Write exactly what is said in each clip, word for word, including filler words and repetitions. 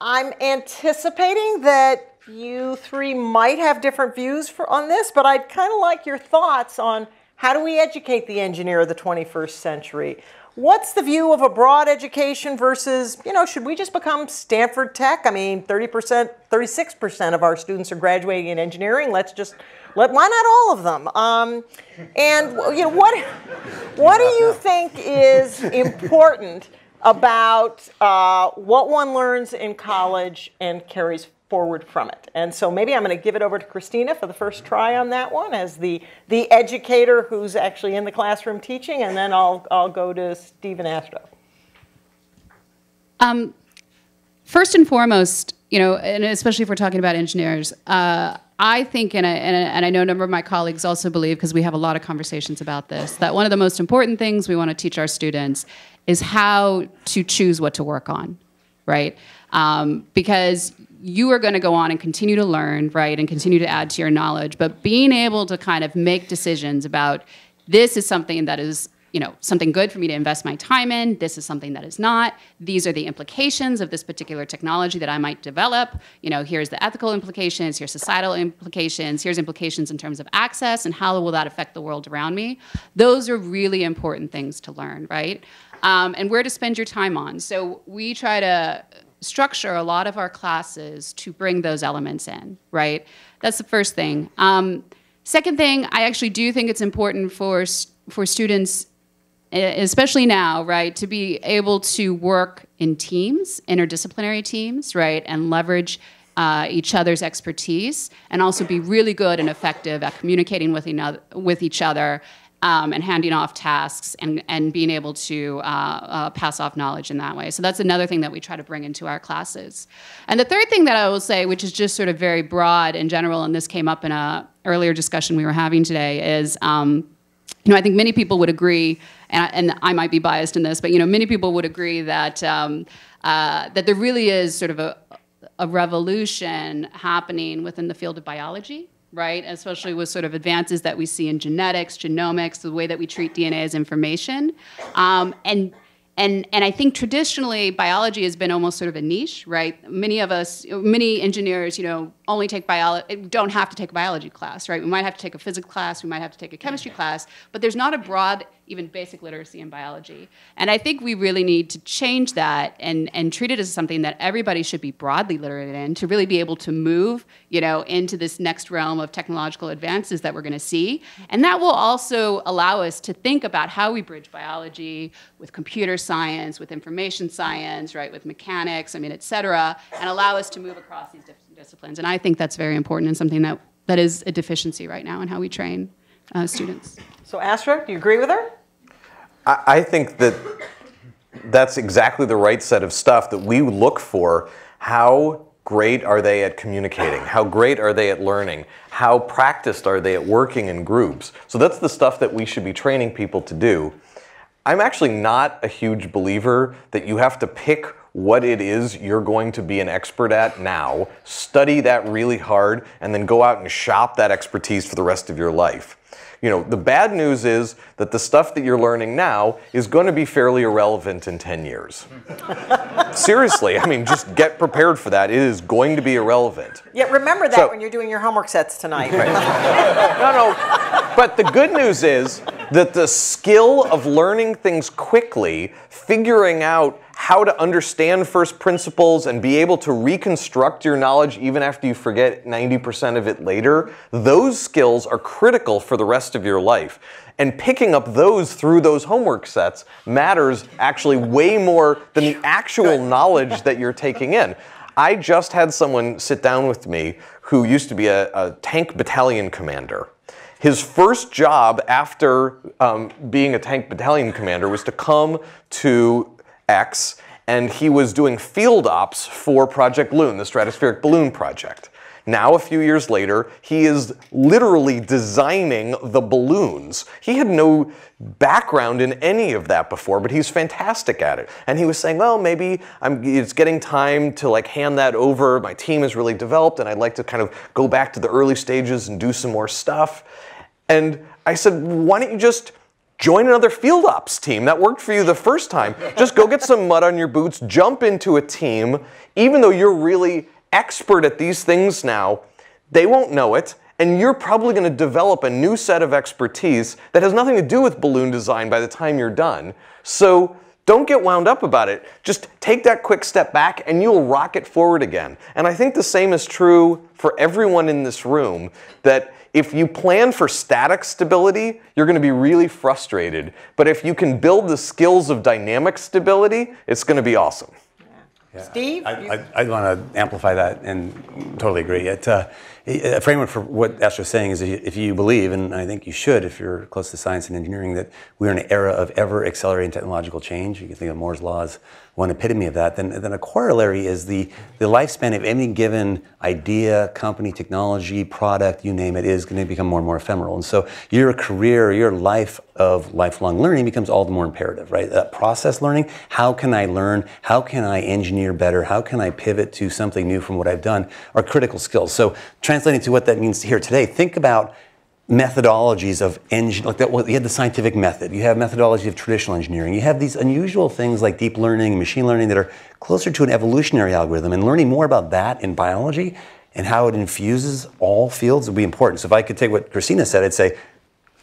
I'm anticipating that you three might have different views for, on this, but I'd kind of like your thoughts on how do we educate the engineer of the twenty-first century? What's the view of a broad education versus, you know, should we just become Stanford Tech? I mean, thirty percent, thirty-six percent of our students are graduating in engineering. Let's just, let, why not all of them? Um, and, you know, what, what do you think is important about uh, what one learns in college and carries forward from it? And so maybe I'm going to give it over to Christina for the first try on that one as the, the educator who's actually in the classroom teaching, and then I'll, I'll go to Steve and Astro. Um, first and foremost, you know, and especially if we're talking about engineers, uh, I think, and I, and, and I know a number of my colleagues also believe, because we have a lot of conversations about this, that one of the most important things we want to teach our students is how to choose what to work on, right? Um, because you are going to go on and continue to learn, right, and continue to add to your knowledge. But being able to kind of make decisions about this is something that is, you know, something good for me to invest my time in. This is something that is not. These are the implications of this particular technology that I might develop. You know, here's the ethical implications, here's societal implications, here's implications in terms of access, and how will that affect the world around me? Those are really important things to learn, right? Um, and where to spend your time on. So we try to structure a lot of our classes to bring those elements in, right? That's the first thing. Um, second thing, I actually do think it's important for, for students, especially now, right, to be able to work in teams, interdisciplinary teams, right, and leverage uh, each other's expertise, and also be really good and effective at communicating with, another, with each other, Um, and handing off tasks and, and being able to uh, uh, pass off knowledge in that way. So that's another thing that we try to bring into our classes. And the third thing that I will say, which is just sort of very broad in general, and this came up in an earlier discussion we were having today, is um, you know, I think many people would agree, and, and I might be biased in this, but you know, many people would agree that, um, uh, that there really is sort of a, a revolution happening within the field of biology, right, especially with sort of advances that we see in genetics, genomics, the way that we treat D N A as information. Um, and, and, and I think traditionally biology has been almost sort of a niche, right? Many of us, many engineers, you know, only take biology, don't have to take a biology class, right? We might have to take a physics class, we might have to take a chemistry class, but there's not a broad, even basic literacy in biology. And I think we really need to change that and, and treat it as something that everybody should be broadly literate in to really be able to move, you know, into this next realm of technological advances that we're gonna see. And that will also allow us to think about how we bridge biology with computer science, with information science, right, with mechanics, I mean, et cetera, and allow us to move across these different disciplines. And I think that's very important and something that, that is a deficiency right now in how we train uh, students. So Astro, do you agree with her? I, I think that that's exactly the right set of stuff that we look for. How great are they at communicating? How great are they at learning? How practiced are they at working in groups? So that's the stuff that we should be training people to do. I'm actually not a huge believer that you have to pick what it is you're going to be an expert at now, study that really hard, and then go out and shop that expertise for the rest of your life. You know, the bad news is that the stuff that you're learning now is going to be fairly irrelevant in ten years. Seriously, I mean, just get prepared for that. It is going to be irrelevant. Yeah, remember that so, when you're doing your homework sets tonight. Right. no, no, but the good news is that the skill of learning things quickly, figuring out how to understand first principles and be able to reconstruct your knowledge even after you forget ninety percent of it later, those skills are critical for the rest of your life. And picking up those through those homework sets matters actually way more than the actual knowledge that you're taking in. I just had someone sit down with me who used to be a, a tank battalion commander. His first job after um, being a tank battalion commander was to come to X, and he was doing field ops for Project Loon, the stratospheric balloon project. Now, a few years later, he is literally designing the balloons. He had no background in any of that before, but he's fantastic at it. And he was saying, well, maybe I'm, it's getting time to like hand that over. My team is really developed, and I'd like to kind of go back to the early stages and do some more stuff. And I said, why don't you just join another field ops team that worked for you the first time. Just go get some mud on your boots, jump into a team. Even though you're really expert at these things now, they won't know it, and you're probably going to develop a new set of expertise that has nothing to do with balloon design by the time you're done. So don't get wound up about it. Just take that quick step back and you'll rocket forward again. And I think the same is true for everyone in this room, that if you plan for static stability, you're going to be really frustrated. But if you can build the skills of dynamic stability, it's going to be awesome. Yeah. Yeah. Steve? I, I, I want to amplify that and totally agree. It, uh, a framework for what Astro's saying is, if you believe, and I think you should if you're close to science and engineering, that we're in an era of ever accelerating technological change, you can think of Moore's law as one epitome of that, then, then a corollary is the, the lifespan of any given idea, company, technology, product, you name it, is going to become more and more ephemeral. And so your career, your life of lifelong learning becomes all the more imperative, right? That process learning, how can I learn? How can I engineer better? How can I pivot to something new from what I've done? Are critical skills. So translating to what that means here today, think about methodologies of engine, like that. You had the scientific method, you have methodology of traditional engineering, you have these unusual things like deep learning and machine learning that are closer to an evolutionary algorithm, and learning more about that in biology and how it infuses all fields would be important. So if I could take what Christina said, I'd say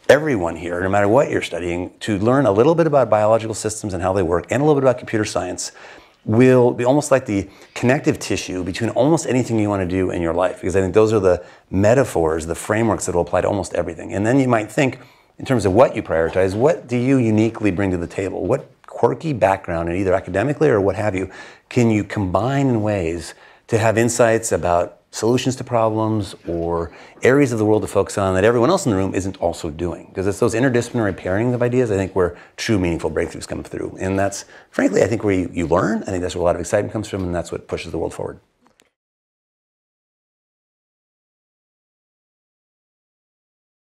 everyone here, no matter what you're studying, to learn a little bit about biological systems and how they work, and a little bit about computer science, will be almost like the connective tissue between almost anything you want to do in your life. Because I think those are the metaphors, the frameworks that will apply to almost everything. And then you might think, in terms of what you prioritize, what do you uniquely bring to the table? What quirky background, either academically or what have you, can you combine in ways to have insights about solutions to problems or areas of the world to focus on that everyone else in the room isn't also doing? Because it's those interdisciplinary pairings of ideas, I think, where true meaningful breakthroughs come through. And that's, frankly, I think where you, you learn. I think that's where a lot of excitement comes from, and that's what pushes the world forward.